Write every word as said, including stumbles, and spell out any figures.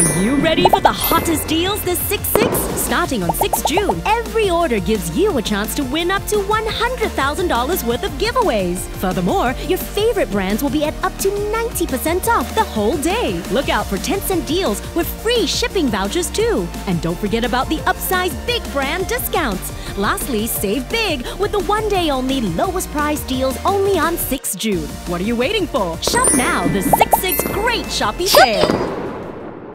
Are you ready for the hottest deals this six six? Starting on the sixth of June, every order gives you a chance to win up to one hundred thousand dollars worth of giveaways. Furthermore, your favorite brands will be at up to ninety percent off the whole day. Look out for ten cent deals with free shipping vouchers too. And don't forget about the upsize big brand discounts. Lastly, save big with the one-day-only lowest price deals only on the sixth of June. What are you waiting for? Shop now the six six Great Shoppy Sale!